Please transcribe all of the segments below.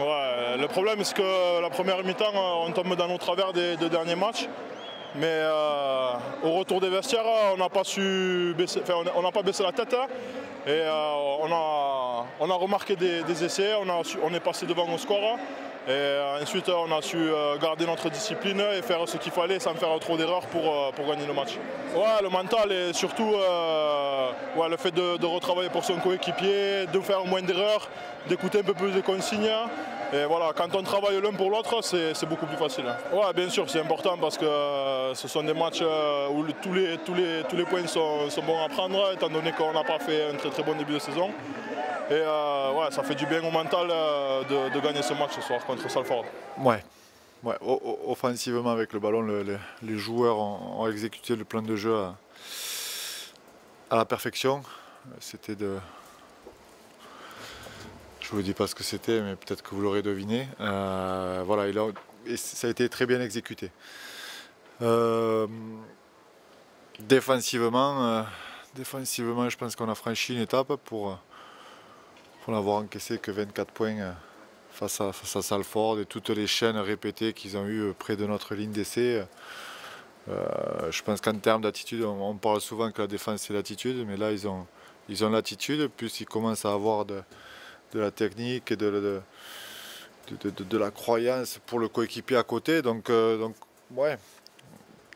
Ouais, le problème c'est que la première mi-temps, on tombe dans nos travers des deux derniers matchs. Mais au retour des vestiaires, on n'a pas su baisser, enfin, on n'a pas baissé la tête. Hein, et on a remarqué des essais, on est passé devant au score. Et ensuite, on a su garder notre discipline et faire ce qu'il fallait sans faire trop d'erreurs pour gagner le match. Ouais, le mental et surtout ouais, le fait de retravailler pour son coéquipier, de faire moins d'erreurs, d'écouter un peu plus de consignes. Et voilà, quand on travaille l'un pour l'autre, c'est beaucoup plus facile. Ouais, bien sûr, c'est important parce que ce sont des matchs où tous les points sont bons à prendre, étant donné qu'on n'a pas fait un très bon début de saison. Et ouais, ça fait du bien au mental de gagner ce match ce soir contre Salford. Ouais, ouais. Offensivement avec le ballon, les joueurs ont exécuté le plan de jeu à la perfection. C'était de... Je ne vous dis pas ce que c'était, mais peut-être que vous l'aurez deviné. Voilà, et ça a été très bien exécuté. Défensivement, je pense qu'on a franchi une étape pour n'avoir encaissé que 24 points face à Salford et toutes les chaînes répétées qu'ils ont eues près de notre ligne d'essai. Je pense qu'en termes d'attitude, on parle souvent que la défense c'est l'attitude, mais là ils ont l'attitude, plus ils commencent à avoir de la technique et de la croyance pour le coéquipier à côté. Donc ouais,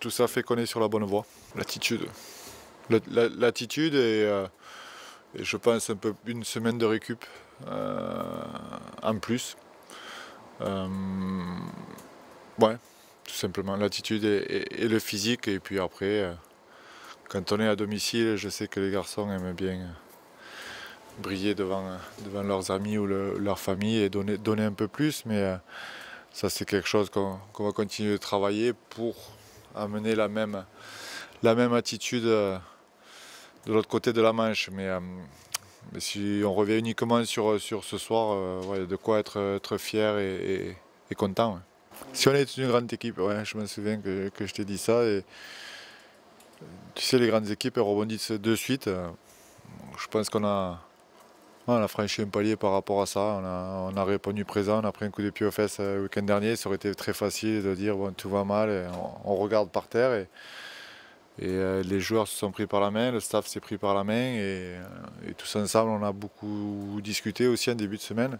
tout ça fait qu'on est sur la bonne voie. L'attitude. L'attitude et je pense un peu une semaine de récup en plus. Ouais, tout simplement l'attitude et le physique. Et puis après, quand on est à domicile, je sais que les garçons aiment bien briller devant leurs amis ou leur famille et donner un peu plus. Mais ça, c'est quelque chose qu'on va continuer de travailler pour amener la même attitude de l'autre côté de la Manche. Mais si on revient uniquement sur ce soir, ouais, de quoi être fier et content. Ouais. Si on est une grande équipe, ouais, je me souviens que je t'ai dit ça. Et, tu sais, les grandes équipes elles rebondissent de suite. Je pense qu'on a franchi un palier par rapport à ça. On a répondu présent, on a pris un coup de pied aux fesses le week-end dernier. Ça aurait été très facile de dire bon, tout va mal, et on regarde par terre. Et les joueurs se sont pris par la main, le staff s'est pris par la main. Et tous ensemble, on a beaucoup discuté aussi en début de semaine.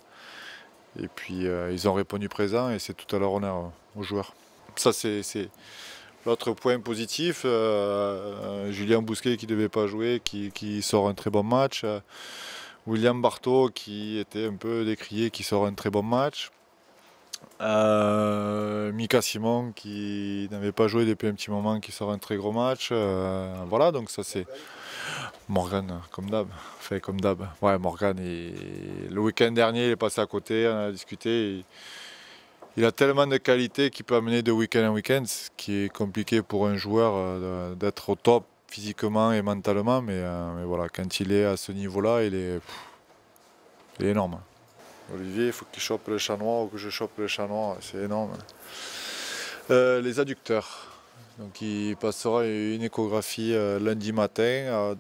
Et puis, ils ont répondu présent et c'est tout à leur honneur aux joueurs. Ça, c'est l'autre point positif. Julien Bousquet qui ne devait pas jouer, qui sort un très bon match. William Barto qui était un peu décrié, qui sort un très bon match. Mika Simon qui n'avait pas joué depuis un petit moment, qui sort un très gros match. Voilà, donc ça c'est Morgan comme d'hab. Enfin, comme d'hab. Ouais, Morgan, le week-end dernier il est passé à côté, on a discuté. Il a tellement de qualités qu'il peut amener de week-end en week-end, ce qui est compliqué pour un joueur d'être au top physiquement et mentalement. Mais voilà, quand il est à ce niveau-là, il est énorme. Olivier, il faut qu'il chope le chat noir ou que je chope le chat noir, c'est énorme. Les adducteurs. Donc, il passera une échographie lundi matin.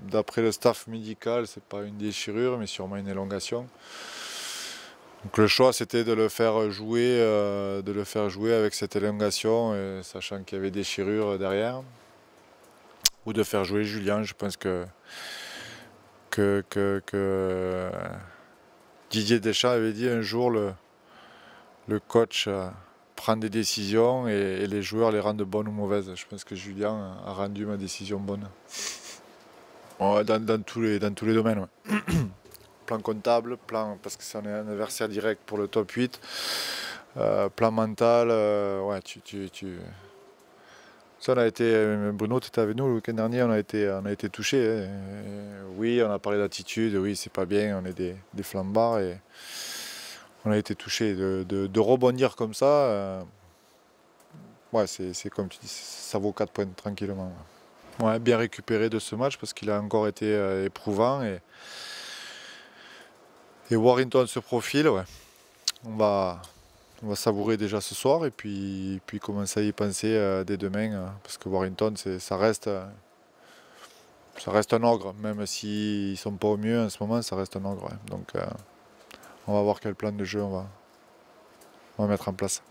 D'après le staff médical, ce n'est pas une déchirure, mais sûrement une élongation. Donc, le choix, c'était de le faire jouer avec cette élongation, sachant qu'il y avait déchirure derrière. Ou de faire jouer Julien, je pense que Didier Deschamps avait dit un jour le coach prend des décisions et les joueurs les rendent bonnes ou mauvaises. Je pense que Julien a rendu ma décision bonne. Dans tous les domaines. Ouais. Plan comptable, parce que c'est un adversaire direct pour le top 8. Plan mental, ouais, Ça, on a été, Bruno, tu étais avec nous le week-end dernier, on a été touchés. Hein. Oui, on a parlé d'attitude, oui, c'est pas bien, on est des flambards. Et on a été touchés. De rebondir comme ça, ouais, c'est comme tu dis, ça vaut 4 points tranquillement. Ouais, bien récupéré de ce match parce qu'il a encore été éprouvant. Et Warrington se profile, ouais. On va savourer déjà ce soir et puis commencer à y penser dès demain. Parce que Warrington, ça reste un ogre. Même s'ils ne sont pas au mieux en ce moment, ça reste un ogre. Ouais. Donc on va voir quel plan de jeu on va on va mettre en place.